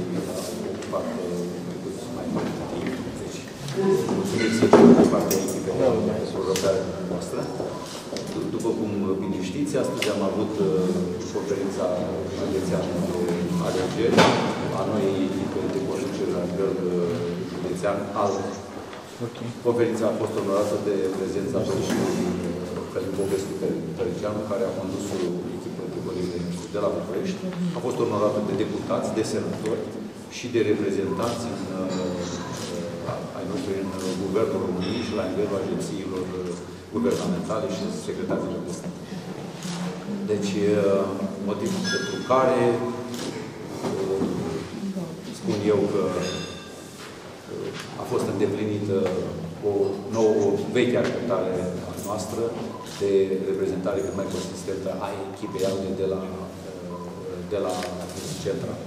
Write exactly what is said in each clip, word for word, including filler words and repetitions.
de a ocupat mai mult timp. Deci, mulțumesc din partea echipei noastră. După cum bine știți, astăzi am avut conferința județeană de alegeri a noi echipe de conducere la nivel județean al. Conferința a fost onorată de prezența domnului Călin Popescu Tăriceanu, care a condus o echipă de colegi de la București. A fost onorată de deputați, de senatori și de reprezentanți în, ai noștri în Guvernul României și la nivelul agențiilor guvernamentale și secretarilor de stat. Deci, motivul pentru care spun eu că a fost îndeplinită o nouă, o veche așteptare a noastră de reprezentare cât mai consistentă a echipei ALDE de la, de la central.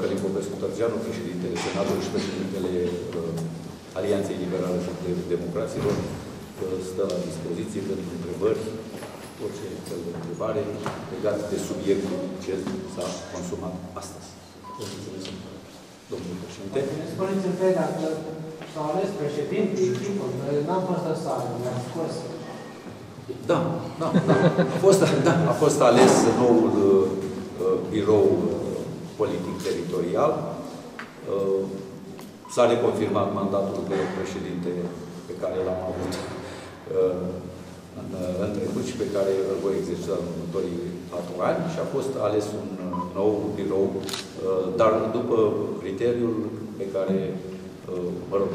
Călin Popescu Tăriceanu, președintele Senatului și președintele Alianței Liberale și de Democraților, stă la dispoziție pentru întrebări, orice fel de întrebare legată de subiectul ce s-a consumat astăzi. Domnul președinte. Spuneți întâi dacă s-au ales președinții, tipul, n-am fost în sală, mi-am scos. Da, da, da. A fost, da. A fost ales noul uh, birou politic teritorial. Uh, S-a reconfirmat mandatul de președinte pe care l-am avut uh, în, în trecut și pe care îl voi exercita în următorii patru ani și a fost ales un nou birou, uh, dar după criteriul pe care, uh, mă rog,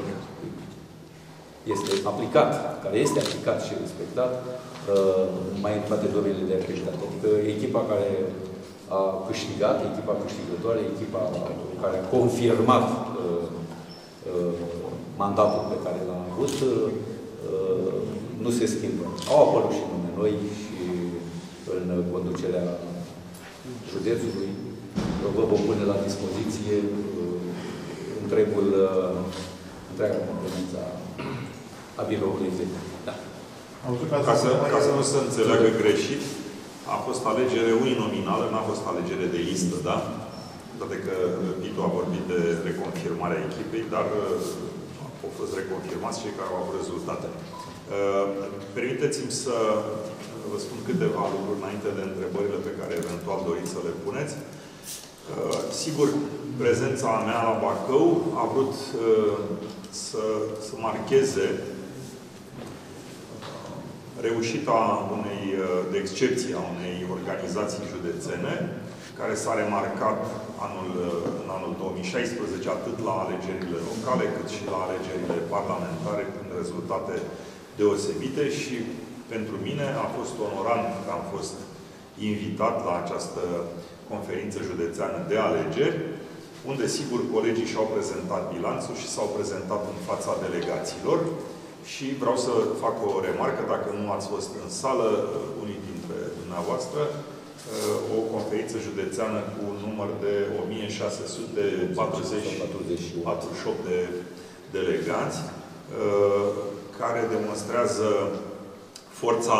este aplicat, care este aplicat și respectat uh, mai în toate domeniile de activitate. Adică echipa care a câștigat, echipa câștigătoare, echipa care a confirmat uh, mandatul pe care l-am avut nu se schimbă. Au apărut și nume noi și în conducerea județului. Vă vom pune la dispoziție întregul, întreaga componență a biroului executiv. Da. Ca să, ca să nu se înțeleagă greșit, a fost alegere uninominală, n-a fost alegere de listă, da? Toate că Pitu a vorbit de reconfirmarea echipei, dar au fost reconfirmați cei care au avut rezultatele. Permiteți-mi să vă spun câteva lucruri înainte de întrebările pe care eventual doriți să le puneți. Sigur, prezența mea la Bacău a vrut să, să marcheze reușita unei, de excepție a unei organizații județene, care s-a remarcat anul, în anul două mii șaisprezece, atât la alegerile locale, cât și la alegerile parlamentare, prin rezultate deosebite și pentru mine a fost onorant că am fost invitat la această conferință județeană de alegeri, unde, sigur, colegii și-au prezentat bilanțul și s-au prezentat în fața delegațiilor. Și vreau să fac o remarcă, dacă nu ați fost în sală, unii dintre dumneavoastră, o conferință județeană cu un număr de o mie șase sute patruzeci și opt de delegați, care demonstrează forța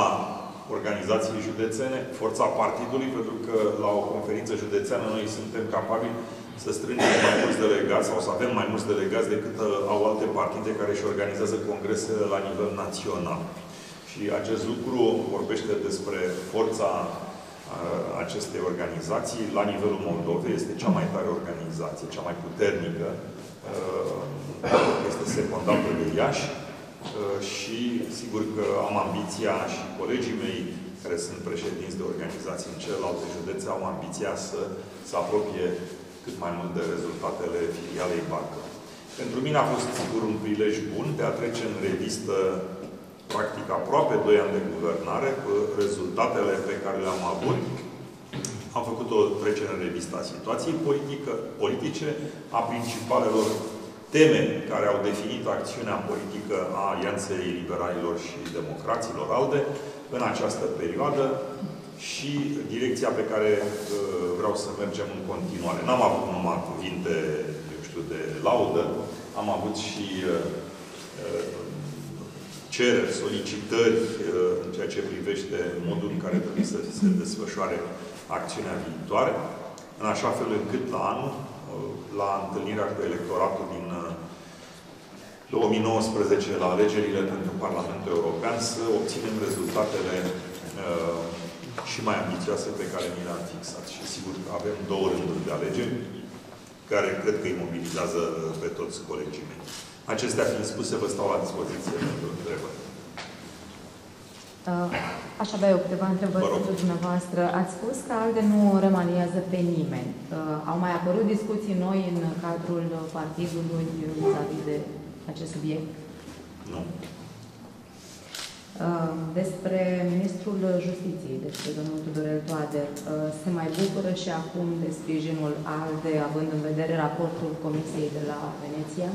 organizației județene, forța partidului, pentru că la o conferință județeană noi suntem capabili să strângem mai mulți delegați sau să avem mai mulți delegați decât au alte partide care își organizează congresele la nivel național. Și acest lucru vorbește despre forța acestei organizații, la nivelul Moldovei, este cea mai tare organizație, cea mai puternică, este secundată de Iași și sigur că am ambiția și colegii mei care sunt președinți de organizații în celelalte județe au ambiția să se apropie cât mai mult de rezultatele filialei Bacău. Pentru mine a fost sigur un prilej bun de a trece în revistă practic aproape doi ani de guvernare, cu rezultatele pe care le-am avut. Am făcut o trecere în revistă a situației politică, politice, a principalelor teme care au definit acțiunea politică a Alianței Liberalilor și Democraților ALDE în această perioadă și direcția pe care uh, vreau să mergem în continuare. N-am avut numai cuvinte, eu știu, de laudă, am avut și uh, cereri, solicitări în ceea ce privește modul în care trebuie să se desfășoare acțiunea viitoare. în așa fel încât la anul, la întâlnirea cu electoratul din două mii nouăsprezece, la alegerile pentru Parlamentul European, să obținem rezultatele uh, și mai ambițioase pe care ni le-am fixat. Și sigur că avem două rânduri de alegeri, care cred că îi mobilizează pe toți colegii mei. Acestea fiind spuse, vă stau la dispoziție pentru întrebări. Aș avea eu câteva întrebări pentru dumneavoastră. Ați spus că ALDE nu remaniază pe nimeni. Au mai apărut discuții noi în cadrul partidului vis-a-vis de acest subiect? Nu. Despre ministrul Justiției, despre domnul Tudor Toader, se mai bucură și acum de sprijinul ALDE, având în vedere raportul Comisiei de la Veneția?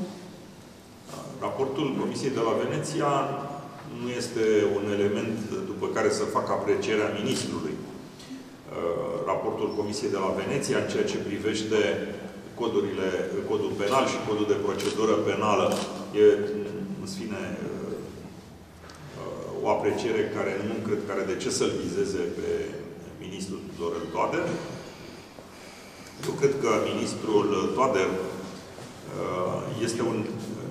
Raportul Comisiei de la Veneția nu este un element după care să facă aprecierea ministrului. Raportul Comisiei de la Veneția, în ceea ce privește codurile, codul penal și codul de procedură penală, e, în fine, o apreciere care nu cred că are de ce să-l vizeze pe ministrul Tudorel Toader. Eu cred că ministrul Toader este un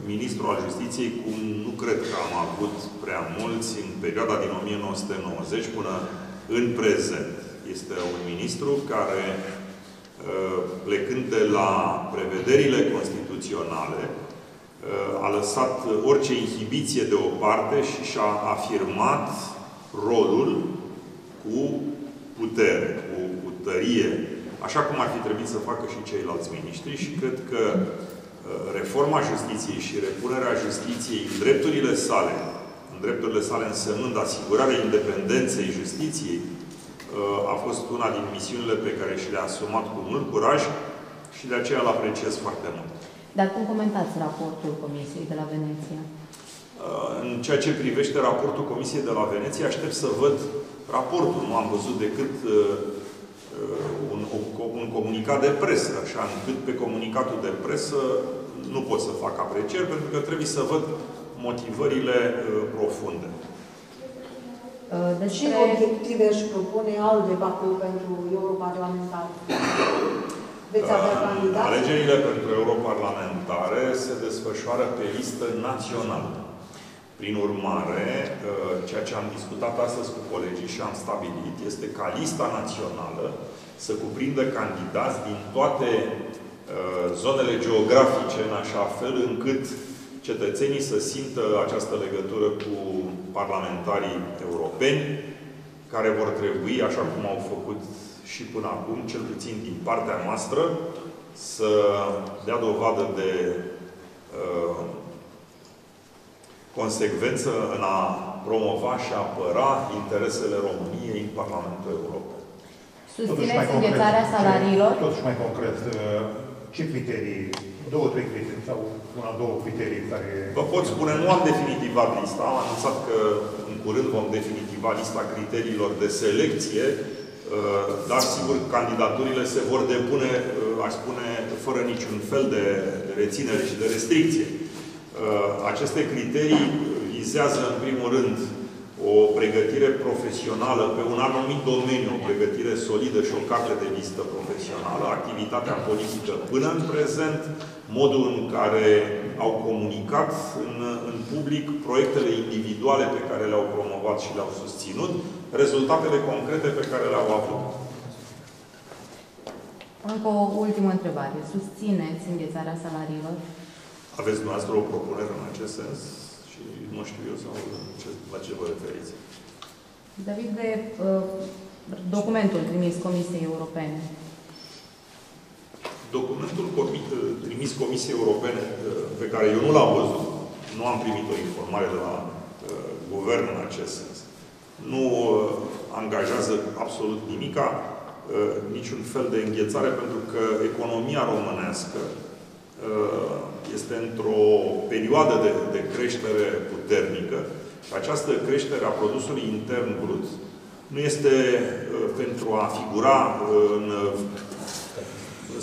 ministru al Justiției, cum nu cred că am avut prea mulți în perioada din o mie nouă sute nouăzeci până în prezent. Este un ministru care, plecând de la prevederile constituționale, a lăsat orice inhibiție deoparte și și-a afirmat rolul cu putere, cu, cu tărie, așa cum ar fi trebuit să facă și ceilalți miniștri. Și cred că reforma Justiției și repunerea Justiției în drepturile sale, în drepturile sale însemnând asigurarea independenței Justiției, a fost una din misiunile pe care și le-a asumat cu mult curaj și de aceea îl apreciez foarte mult. Dar cum comentați raportul Comisiei de la Veneția? În ceea ce privește raportul Comisiei de la Veneția, aștept să văd raportul. Nu am văzut decât un, un comunicat de presă, așa încât pe comunicatul de presă nu pot să fac aprecieri, pentru că trebuie să văd motivările profunde. Deci, ce obiective își propune ALDE pentru europarlamentar? Alegerile pentru europarlamentare se desfășoară pe listă națională. Prin urmare, ceea ce am discutat astăzi cu colegii și am stabilit este ca lista națională să cuprindă candidați din toate zonele geografice, în așa fel încât cetățenii să simtă această legătură cu parlamentarii europeni, care vor trebui, așa cum au făcut și până acum, cel puțin din partea noastră, să dea dovadă de uh, consecvență în a promova și a apăra interesele României în Parlamentul European. Susțineți înghețarea salariilor? Totuși mai concret, ce criterii? Două, trei criterii sau una, două criterii care... Vă pot spune, nu am definitivat lista. Am anunțat că în curând vom definitiva lista criteriilor de selecție. Dar, sigur, candidaturile se vor depune, aș spune, fără niciun fel de reținere și de restricție. Aceste criterii vizează, în primul rând, o pregătire profesională pe un anumit domeniu, o pregătire solidă și o carte de vizită profesională, activitatea politică până în prezent, modul în care au comunicat în, în public proiectele individuale pe care le-au promovat și le-au susținut, rezultatele concrete pe care le-au avut. Încă o ultimă întrebare. Susțineți înghețarea salariilor? Aveți dumneavoastră o propunere în acest sens? Și nu știu eu sau ce, la ce vă referiți. David, de uh, documentul trimis Comisiei Europene. Documentul trimis Comisiei Europene, pe care eu nu l-am văzut, nu am primit o informare de la uh, guvern în acest sens. Nu uh, angajează absolut nimica, uh, niciun fel de înghețare, pentru că economia românească uh, este într-o perioadă de, de creștere puternică și această creștere a produsului intern brut nu este uh, pentru a figura uh, în uh,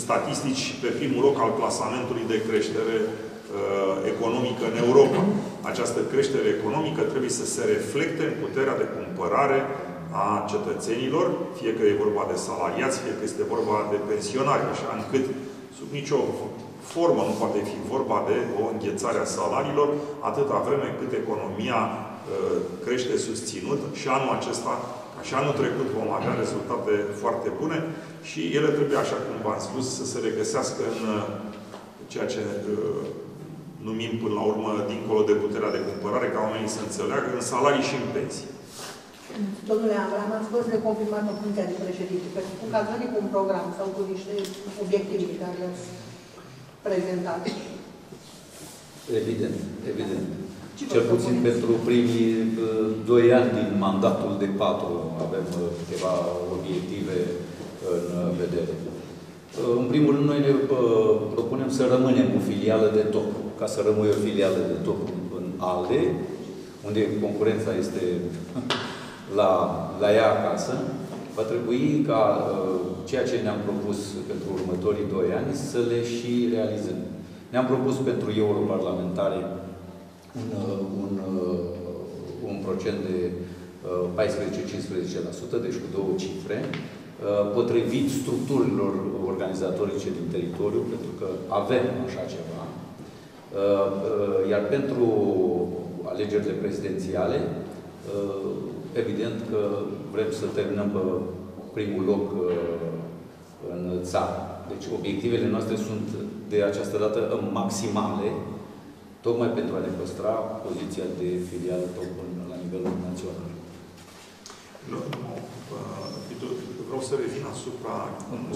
statistici pe primul loc al clasamentului de creștere uh, economică în Europa. Această creștere economică trebuie să se reflecte în puterea de cumpărare a cetățenilor, fie că e vorba de salariați, fie că este vorba de pensionari, așa încât sub nicio formă nu poate fi vorba de o înghețare a salariilor, atâta vreme cât economia crește susținut și anul acesta, ca și anul trecut, vom avea rezultate foarte bune și ele trebuie, așa cum v-am spus, să se regăsească în ceea ce numim până la urmă, dincolo de puterea de cumpărare, ca oamenii să înțeleagă, în salarii și în pensii. Domnule Avram, ați fost reconfirmat în funcția de președinte, pentru că ați venit cu un program sau cu niște obiective pe care le-ați prezentat. Evident, evident. Cel puțin pentru primii doi ani din mandatul de patru avem câteva obiective în vedere. În primul rând, noi ne propunem să rămânem o filială de top. Ca să rămâi o filială de top în ALDE, unde concurența este la, la ea acasă, va trebui ca ceea ce ne-am propus pentru următorii doi ani să le și realizăm. Ne-am propus pentru europarlamentare un, un, un procent de paisprezece la sută, cincisprezece la sută, deci cu două cifre, potrivit structurilor organizatorice din teritoriu, pentru că avem așa ceva. Iar pentru alegerile prezidențiale, evident că vrem să terminăm pe primul loc în țară. Deci obiectivele noastre sunt de această dată maximale, tocmai pentru a ne păstra poziția de filială top la nivelul național. Vreau să revin asupra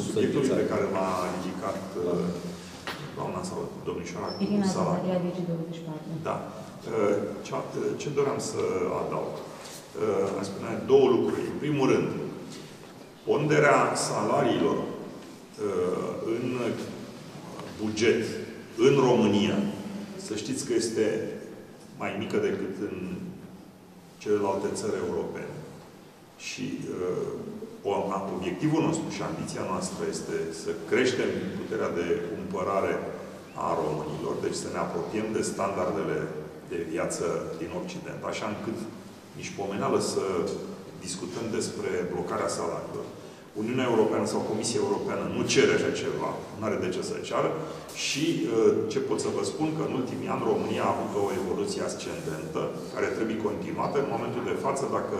subiectului pe care l-a indicat doamna sau domnișoara cu salariul. Da. Ce doream să adaug? Aș spune două lucruri. În primul rând, ponderea salariilor în buget în România, să știți că este mai mică decât în celelalte țări europene. Și obiectivul nostru și ambiția noastră este să creștem puterea de cumpărare a românilor, deci să ne apropiem de standardele de viață din Occident, așa încât nici pomeneală să discutăm despre blocarea salariilor. Uniunea Europeană sau Comisia Europeană nu cere așa ceva, nu are de ce să ceară și ce pot să vă spun, că în ultimii ani România a avut o evoluție ascendentă, care trebuie continuată. În momentul de față, dacă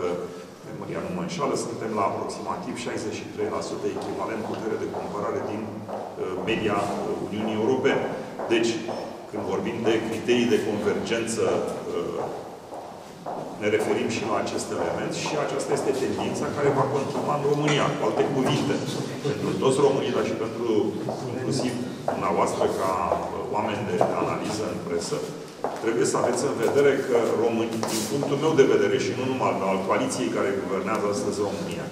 memoria nu mă înșală, suntem la aproximativ șaizeci și trei la sută echivalent putere de cumpărare din media Uniunii Europene. Deci, când vorbim de criterii de convergență, ne referim și la acest element și aceasta este tendința care va continua în România. Cu alte cuvinte, pentru toți românii, dar și pentru inclusiv dumneavoastră ca oameni de analiză în presă, trebuie să aveți în vedere că românii, din punctul meu de vedere și nu numai al coaliției care guvernează astăzi România,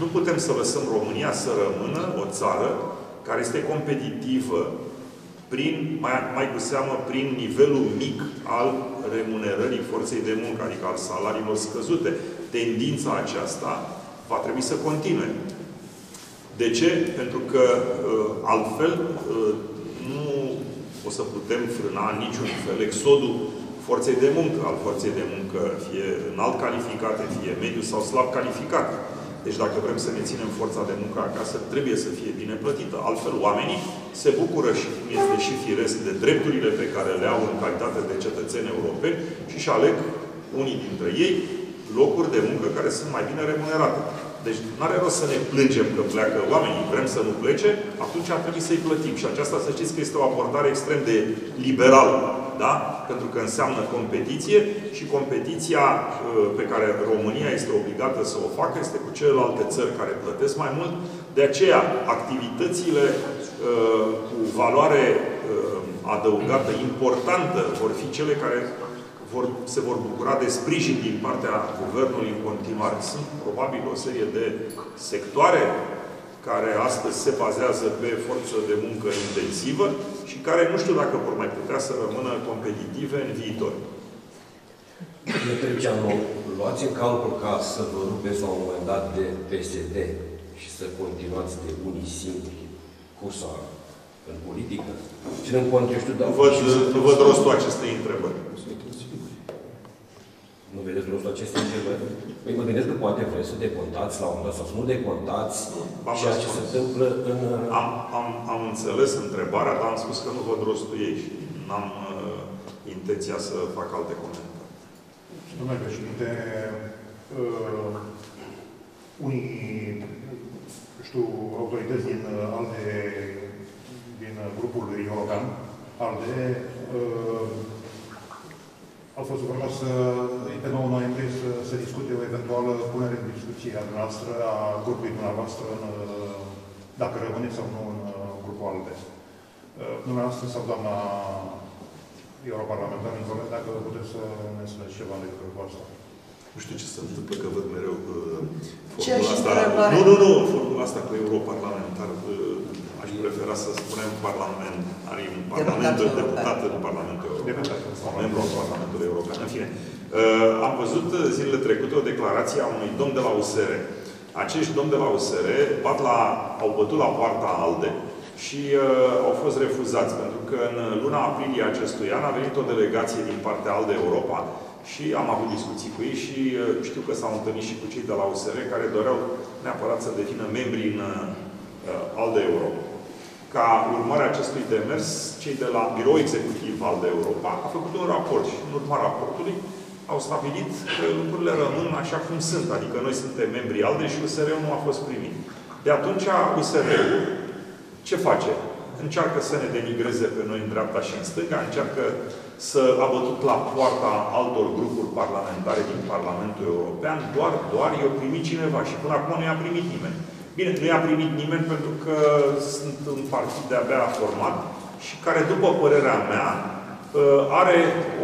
nu putem să lăsăm România să rămână o țară care este competitivă prin, mai, mai cu seamă, prin nivelul mic al remunerării forței de muncă, adică al salariilor scăzute. Tendința aceasta va trebui să continue. De ce? Pentru că altfel nu o să putem frâna în niciun fel exodul forței de muncă, al forței de muncă, fie înalt calificate, fie mediu sau slab calificate. Deci dacă vrem să ne ținem forța de muncă acasă, trebuie să fie bine plătită. Altfel, oamenii se bucură și, cum este și firesc, de drepturile pe care le au în calitate de cetățeni europeni și își aleg, unii dintre ei, locuri de muncă care sunt mai bine remunerate. Deci nu are rost să ne plângem că pleacă oamenii, vrem să nu plece, atunci ar trebui să-i plătim. Și aceasta, să știți că este o abordare extrem de liberală. Da? Pentru că înseamnă competiție și competiția pe care România este obligată să o facă este cu celelalte țări care plătesc mai mult. De aceea, activitățile cu valoare adăugată importantă vor fi cele care Vor, se vor bucura de sprijin din partea Guvernului în continuare. Sunt probabil o serie de sectoare care astăzi se bazează pe forță de muncă intensivă și care nu știu dacă vor mai putea să rămână competitive în viitor. Eu trebuie să luați în calcul ca să vă rupeți la un moment dat de P S D și să continuați de unii singuri cursul în politică. Ținând cont, eu știu, dar... Nu văd rostul acestei întrebări. Nu vedeți vreodată aceste întrebări? Păi mă gândesc că poate vreți să decontați la un moment dat sau să nu decontați ceea ce se întâmplă în... Am, am, am înțeles întrebarea, dar am spus că nu văd rostul ei și n-am uh, intenția să fac alte comentarii. Domnule președinte, uh, unii, știu, autorități din ALDE, din grupul european, ALDE, uh, au fost vorba să, pe nouă noiembrie, să, să discute o eventuală punere în discuție a dumneavoastră, a grupului dumneavoastră, în, dacă rămâne sau nu în grupul ALDE. Dumneavoastră sau doamna europarlamentară, Nicolai, dacă puteți să ne spuneți ceva de grupul asta. Nu știu ce se întâmplă, că văd mereu formula asta... Nu, nu, nu! Formula asta cu europarlamentar. Aș prefera să spunem parlament. Are un parlament, deputat în Parlamentul European. Membru al Parlamentului European. În fine, am văzut zilele trecute o declarație a unui domn de la U S R. Acești domni de la U S R bat la, au bătut la poarta ALDE și uh, au fost refuzați. Pentru că în luna aprilie acestui an a venit o delegație din partea ALDE Europa și am avut discuții cu ei și uh, știu că s-au întâlnit și cu cei de la U S R care doreau neapărat să devină membri în uh, ALDE Europa. Ca urmare a acestui demers, cei de la Birou Executiv al de Europa au făcut un raport și în urma raportului au stabilit că lucrurile rămân așa cum sunt. Adică noi suntem membri ALDE și U S R-ul nu a fost primit. De atunci U S R-ul ce face? Încearcă să ne denigreze pe noi în dreapta și în stânga, încearcă să a bătut la poarta altor grupuri parlamentare din Parlamentul European. Doar, doar i-a primit cineva și până acum nu i-a primit nimeni. Bine, nu i-a primit nimeni pentru că sunt un partid de-abia format și care, după părerea mea, are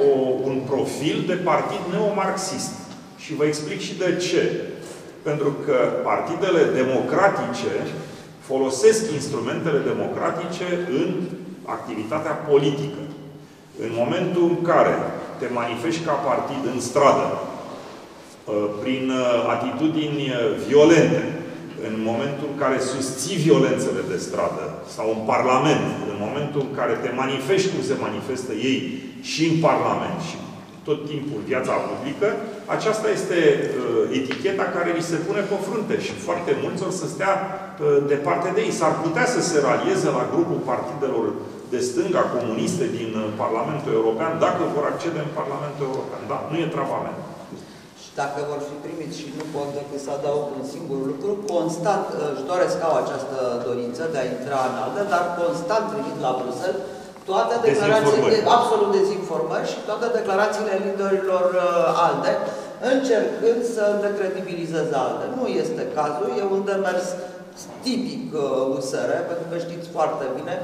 o, un profil de partid neomarxist. Și vă explic și de ce. Pentru că partidele democratice folosesc instrumentele democratice în activitatea politică. În momentul în care te manifesti ca partid în stradă, prin atitudini violente, în momentul în care susții violențele de stradă, sau în Parlament, în momentul în care te manifesti cum se manifestă ei și în Parlament, și tot timpul viața publică, aceasta este uh, eticheta care li se pune pe frunte și foarte mulți or să stea uh, departe de ei. S-ar putea să se ralieze la grupul partidelor de stânga comuniste din uh, Parlamentul European dacă vor accede în Parlamentul European. Da, nu e treaba mea. Dacă vor fi primiți și nu pot decât să adaug un singur lucru, constat, își doresc au această dorință de a intra în ALDE, dar constat primit la Bruxelles toate declarațiile, de, absolut dezinformări și toate declarațiile liderilor ALDE, încercând să decredibilizeze ALDE. Nu este cazul, e un demers tipic U S R, pentru că știți foarte bine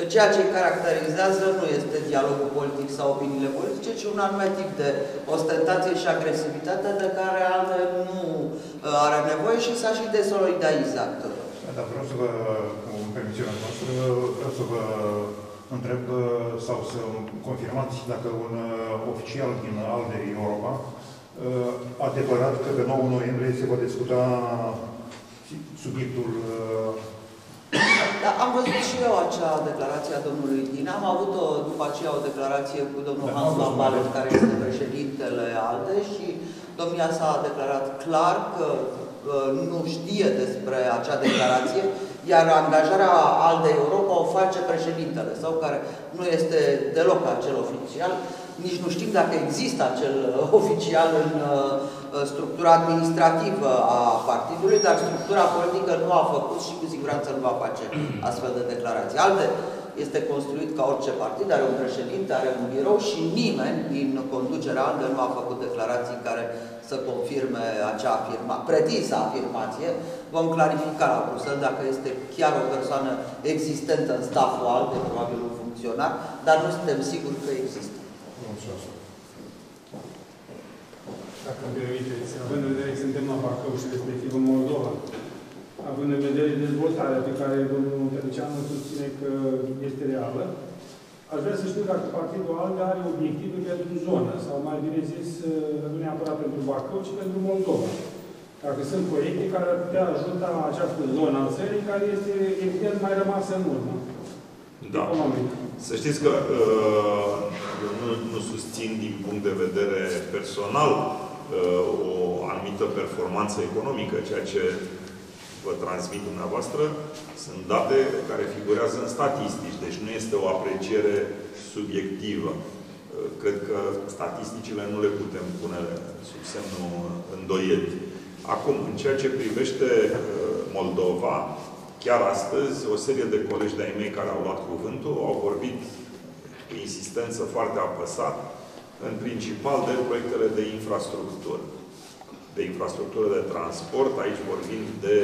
că ceea ce îi caracterizează nu este dialogul politic sau opiniile politice, ci un anume tip de ostentație și agresivitate de care ALDE nu are nevoie și s-a și desolidariza. Da, vreau să vă, cu permisiunea noastră, vreau să vă întreb sau să confirmați dacă un oficial din ALDE Europa adevărat că pe nouă noiembrie se va discuta subiectul. Dar am văzut și eu acea declarație a domnului Din. Am avut o, după aceea o declarație cu domnul Hans Van Balen, care este președintele ALDE, și domnia s-a declarat clar că, că nu știe despre acea declarație, iar angajarea ALDE Europa o face președintele, sau care nu este deloc acel oficial. Nici nu știm dacă există acel oficial în structura administrativă a partidului, dar structura politică nu a făcut și cu siguranță nu va face astfel de declarații. ALDE este construit ca orice partid, are un președinte, are un birou și nimeni din conducerea ALDE nu a făcut declarații care să confirme acea afirma, pretinsă afirmație. Vom clarifica la Bruxelles dacă este chiar o persoană existentă în staful ALDE, probabil un funcționar, dar nu suntem siguri că există. Mulțumesc. Dacă îmi permiteți, având în vedere că suntem la Bacău și respectiv în Moldova, având în vedere dezvoltarea pe care domnul Tăriceanu susține că este reală, aș vrea să știu dacă partidul ALDE are obiective pentru zonă, sau mai bine zis, nu neapărat pentru Bacău, ci pentru Moldova. Dacă sunt proiecte care ar putea ajuta această zonă a țării, care este evident mai rămasă în urmă. Da. Să știți că uh, eu nu, nu susțin din punct de vedere personal o anumită performanță economică, ceea ce vă transmit dumneavoastră sunt date care figurează în statistici, deci nu este o apreciere subiectivă. Cred că statisticile nu le putem pune sub semnul îndoielii. Acum, în ceea ce privește Moldova, chiar astăzi, o serie de colegi de-ai mei care au luat cuvântul au vorbit cu insistență foarte apăsat, în principal de proiectele de infrastructură. De infrastructură de transport, aici vorbim de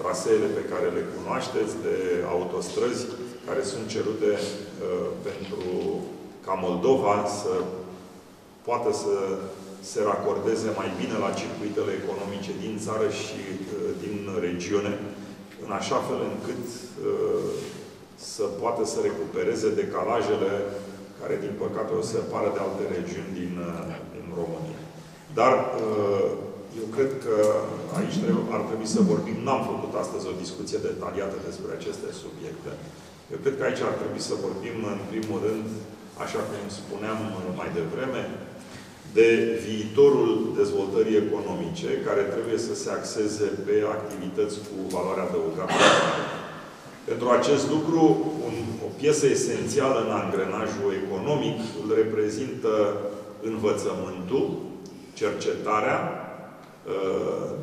traseele pe care le cunoașteți, de autostrăzi care sunt cerute uh, pentru ca Moldova să poată să se racordeze mai bine la circuitele economice din țară și uh, din regiune, în așa fel încât uh, să poată să recupereze decalajele care, din păcate, o separă de alte regiuni din, din România. Dar eu cred că aici ar trebui să vorbim. N-am făcut astăzi o discuție detaliată despre aceste subiecte. Eu cred că aici ar trebui să vorbim, în primul rând, așa cum spuneam mai devreme, de viitorul dezvoltării economice, care trebuie să se axeze pe activități cu valoare adăugată. Pentru acest lucru, un, o piesă esențială în angrenajul economic îl reprezintă învățământul, cercetarea,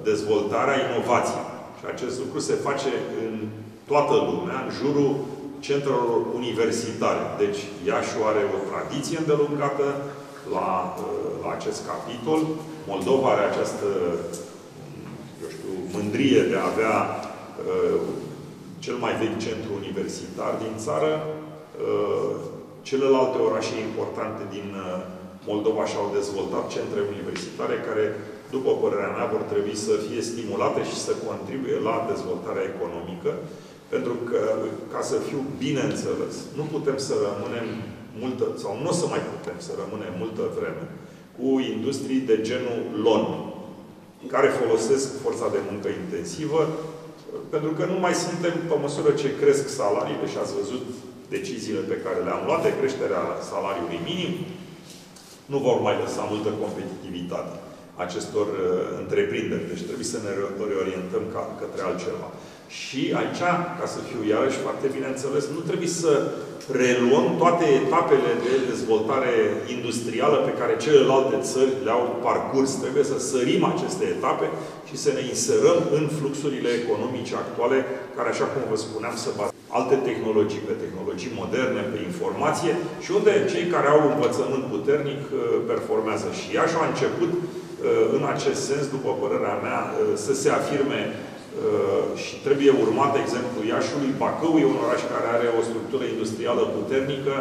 dezvoltarea, inovației. Și acest lucru se face în toată lumea, în jurul centrelor universitare. Deci, Iașiul are o tradiție îndelungată la, la acest capitol. Moldova are această, eu știu, mândrie de a avea cel mai vechi centru universitar din țară. Celelalte orașe importante din Moldova și-au dezvoltat centre universitare care, după părerea mea, vor trebui să fie stimulate și să contribuie la dezvoltarea economică. Pentru că, ca să fiu bine înțeles, nu putem să rămânem multă, sau nu o să mai putem să rămânem multă vreme cu industrii de genul L O N, care folosesc forța de muncă intensivă, pentru că nu mai suntem, pe măsură ce cresc salariile, și ați văzut deciziile pe care le-am luat de creșterea salariului minim, nu vor mai lăsa multă competitivitate acestor uh, întreprinderi. Deci trebuie să ne reorientăm ca, către altceva. Și aici, ca să fiu iarăși foarte bine înțeles, nu trebuie să preluăm toate etapele de dezvoltare industrială pe care celelalte țări le-au parcurs. Trebuie să sărim aceste etape și să ne inserăm în fluxurile economice actuale, care, așa cum vă spuneam, se bazează alte tehnologii, pe tehnologii moderne, pe informație, și unde cei care au învățământ puternic performează. Și Iași a început, în acest sens, după părerea mea, să se afirme și trebuie urmat exemplul Iașului. Bacău e un oraș care are o structură industrială puternică,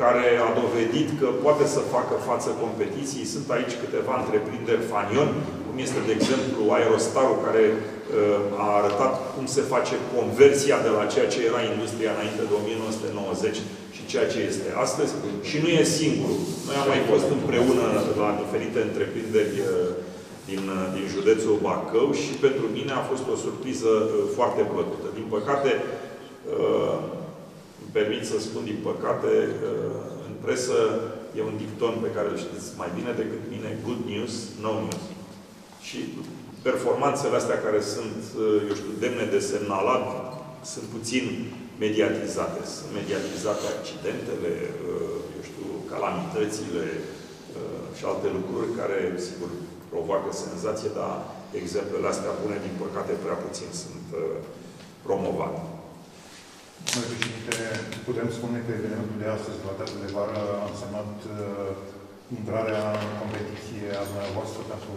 care a dovedit că poate să facă față competiției. Sunt aici câteva întreprinderi fanion, cum este, de exemplu, Aerostarul, care a arătat cum se face conversia de la ceea ce era industria înainte de o mie nouă sute nouăzeci și ceea ce este astăzi. Și nu e singurul. Noi am mai fost împreună la diferite întreprinderi din, din județul Bacău și pentru mine a fost o surpriză foarte plăcută. Din păcate, îmi permit să spun, din păcate, în presă e un dicton pe care îl știți mai bine decât mine: good news, no news. Și performanțele astea, care sunt, eu știu, demne de semnalat, sunt puțin mediatizate. Sunt mediatizate accidentele, eu știu, calamitățile și alte lucruri care, sigur, provoacă senzație, dar exemplele astea bune, din păcate, prea puțin sunt promovate. Domnule președinte, putem spune că evenimentul de astăzi, la teatrul de vară, a însemnat intrarea în competiție a dumneavoastră pentru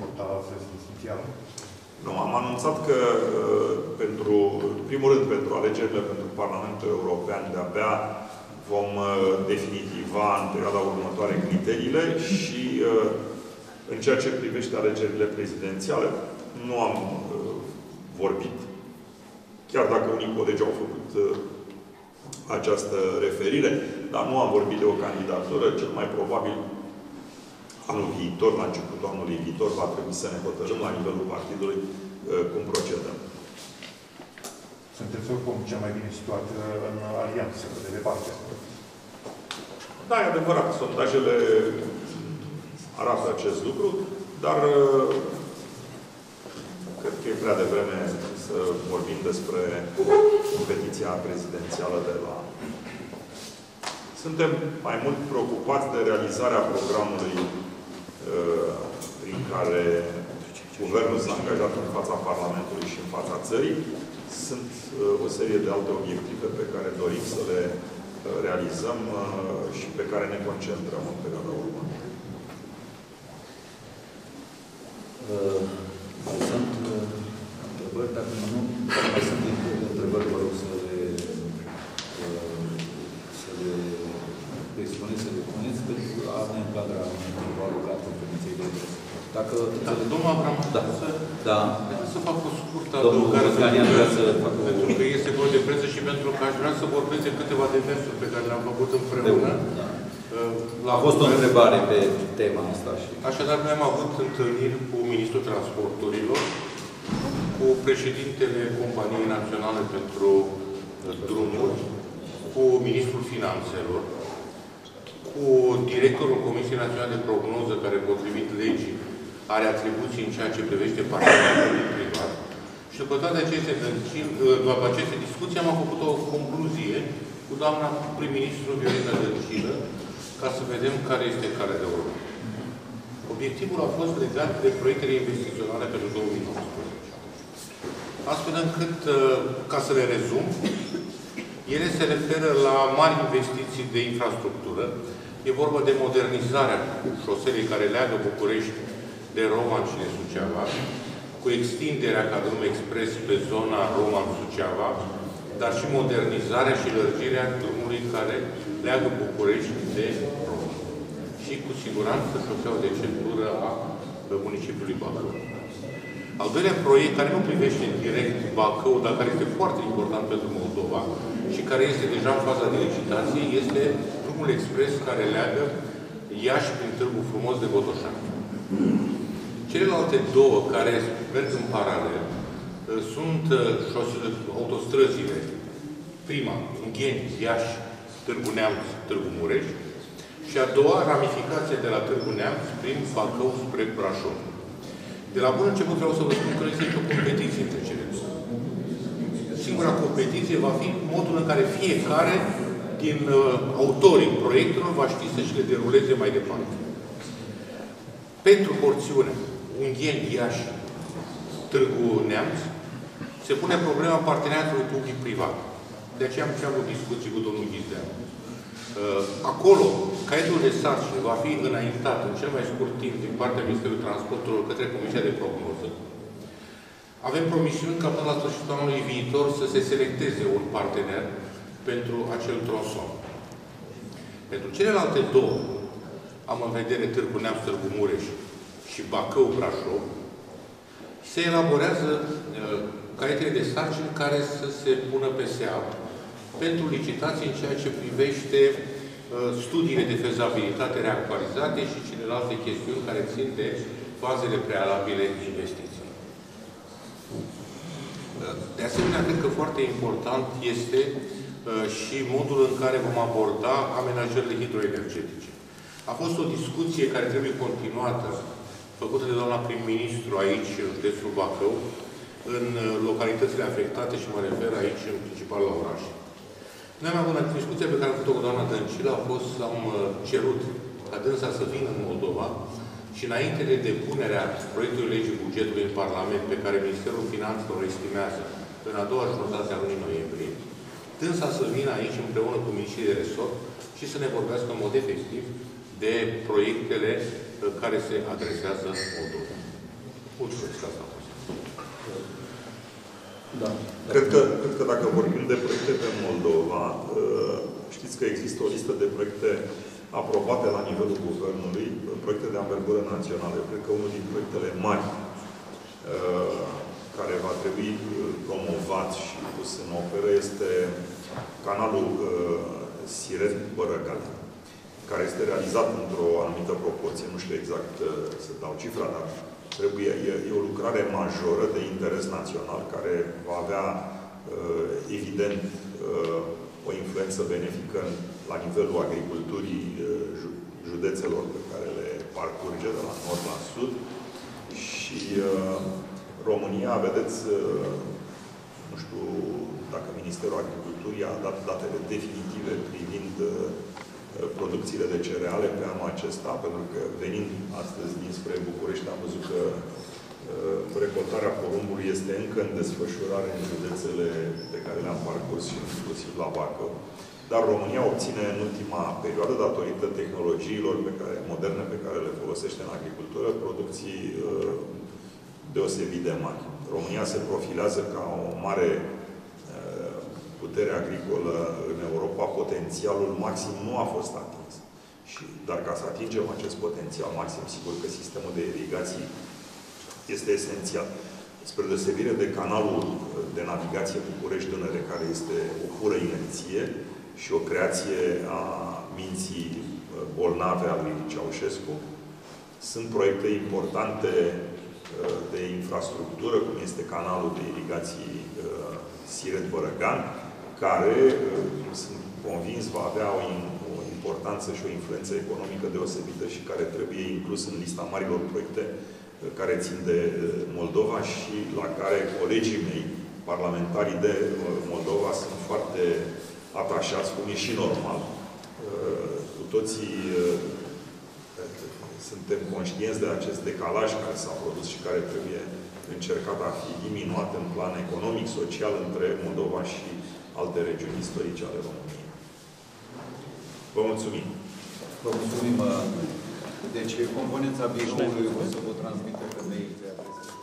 lupta asistențială? Nu, am anunțat că, pentru, în primul rând, pentru alegerile pentru Parlamentul European, de-abia vom definitiva în perioada următoare criteriile și, în ceea ce privește alegerile prezidențiale, nu am vorbit. Chiar dacă unii colegi au făcut această referire, dar nu am vorbit de o candidatură. Cel mai probabil anul viitor, la începutul anului viitor, va trebui să ne hotărâm la nivelul partidului cum procedăm. Sunteți oricum cea mai bine situată în alianță, de departe. Da, e adevărat. Sondajele arată acest lucru. Dar cred că e prea devreme să vorbim despre competiția prezidențială de la... Suntem mai mult preocupați de realizarea programului uh, prin care Guvernul s-a angajat în fața Parlamentului și în fața țării. Sunt uh, o serie de alte obiective pe care dorim să le uh, realizăm uh, și pe care ne concentrăm în perioada următoare. Uh, sunt uh, întrebări, dacă nu, mai sunt întrebări, vă rog să le expuneți, să le puneți, pentru că asta e în cadra alocat conferinței de presă. Dacă... Domnul Avram, da. Da. Să fac o scurtă adăugare. Pentru că este gol de presă și pentru că aș vrea să vorbesc de câteva demersuri pe care le-am făcut împreună. A fost o întrebare pe tema asta. Așadar, noi am avut întâlniri cu Ministrul Transporturilor, cu președintele Companiei Naționale pentru Drumuri, cu Ministrul Finanțelor, cu directorul Comisiei Naționale de Prognoză, care, potrivit legii, are atribuții în ceea ce privește parteneriatul privat. Și după toate aceste, după aceste discuții am făcut o concluzie cu doamna prim-ministru Viorica Dăncilă, ca să vedem care este calea de urmă. Obiectivul a fost legat de proiectele investiționale pentru două mii nouăsprezece. Astfel încât, ca să le rezum, ele se referă la mari investiții de infrastructură. E vorba de modernizarea șoselei care leagă București de Roman și de Suceava, cu extinderea ca drum expres pe zona Roman-Suceava, dar și modernizarea și lărgirea drumului care leagă București de Roman. Și cu siguranță șoseaua de centură a municipiului Bacău. Al doilea proiect, care nu privește direct Bacău, dar care este foarte important pentru Moldova și care este deja în faza de licitație, este drumul expres care leagă Iași prin Târgu Frumos de Botoșani. Celelalte două care merg în paralel sunt șosele, autostrăzile. Prima, Ungheni, Iași, Târgu Neamț, Târgu Mureș. Și a doua, ramificație de la Târgu Neamț prin Bacău spre Brașov. De la bun început vreau să vă spun că nu este nicio competiție între cele două. Singura competiție va fi modul în care fiecare din uh, autorii proiectelor va ști să-și le deruleze mai departe. Pentru porțiunea Ungheni, Iași, Târgu Neamț, se pune problema parteneriatului public-privat. De aceea am avut discuții cu domnul Ghizdea. Uh, acolo, caietul de sarcini va fi înaintat în cel mai scurt timp din partea Ministerului Transporturilor către Comisia de Prognoză. Avem promisiuni ca până la sfârșitul anului viitor să se selecteze un partener pentru acel tronson. Pentru celelalte două, am în vedere Târgu Neamț, Târgu Mureș și Bacău-Brașov, se elaborează uh, caietele de sarcini care să se pună pe seamă pentru licitații în ceea ce privește uh, studiile de fezabilitate reactualizate și celelalte chestiuni care țin de fazele prealabile investiției. Uh, de asemenea, cred că foarte important este uh, și modul în care vom aborda amenajările hidroenergetice. A fost o discuție care trebuie continuată, făcută de doamna prim-ministru aici, în județul Bacău, în localitățile afectate și mă refer aici, în principal, la oraș. Noi am avut o discuție pe care am făcut-o cu doamna Dăncilă, a fost, am cerut ca dânsa să vină în Moldova și înainte de depunerea proiectului legii bugetului în Parlament, pe care Ministerul Finanțelor estimează în a doua jumătate a lunii noiembrie, dânsa să vină aici împreună cu miniștrii de resort și să ne vorbească în mod efectiv de proiectele care se adresează Moldova. Mulțumesc că asta a fost. Da. Cred că, cred că dacă vorbim de proiecte pe Moldova, știți că există o listă de proiecte aprobate la nivelul Guvernului, proiecte de anvergură națională. Cred că unul din proiectele mari care va trebui promovat și pus în operă este canalul Siret-Bărăgan, care este realizat într-o anumită proporție. Nu știu exact să dau cifra, dar trebuie, e, e o lucrare majoră de interes național care va avea, evident, o influență benefică la nivelul agriculturii județelor pe care le parcurge, de la nord la sud. Și uh, România, vedeți, uh, nu știu dacă Ministerul Agriculturii a dat datele definitive privind uh, producțiile de cereale pe anul acesta, pentru că venind astăzi dinspre București am văzut că uh, recoltarea porumbului este încă în desfășurare în județele pe care le-am parcurs și inclusiv la Bacău. Dar România obține în ultima perioadă, datorită tehnologiilor pe care, moderne pe care le folosește în agricultură, producții uh, deosebit de mari. România se profilează ca o mare uh, putere agricolă în Europa. Potențialul maxim nu a fost atins. Și, dar ca să atingem acest potențial maxim, sigur că sistemul de irigații este esențial. Spre deosebire de canalul de navigație București-Dunăre, care este o pură inerție, și o creație a minții bolnave a lui Ceaușescu. Sunt proiecte importante de infrastructură, cum este canalul de irigații Siret-Bărăgan, care, sunt convins, va avea o, o importanță și o influență economică deosebită și care trebuie inclus în lista marilor proiecte care țin de Moldova și la care colegii mei, parlamentarii de Moldova, sunt foarte atașați, cum e și normal. Cu toții suntem conștienți de acest decalaj care s-a produs și care trebuie încercat a fi diminuat în plan economic, social, între Moldova și alte regiuni istorice ale României. Vă mulțumim! Vă mulțumim! Deci, componența biroului o să vă transmită că ne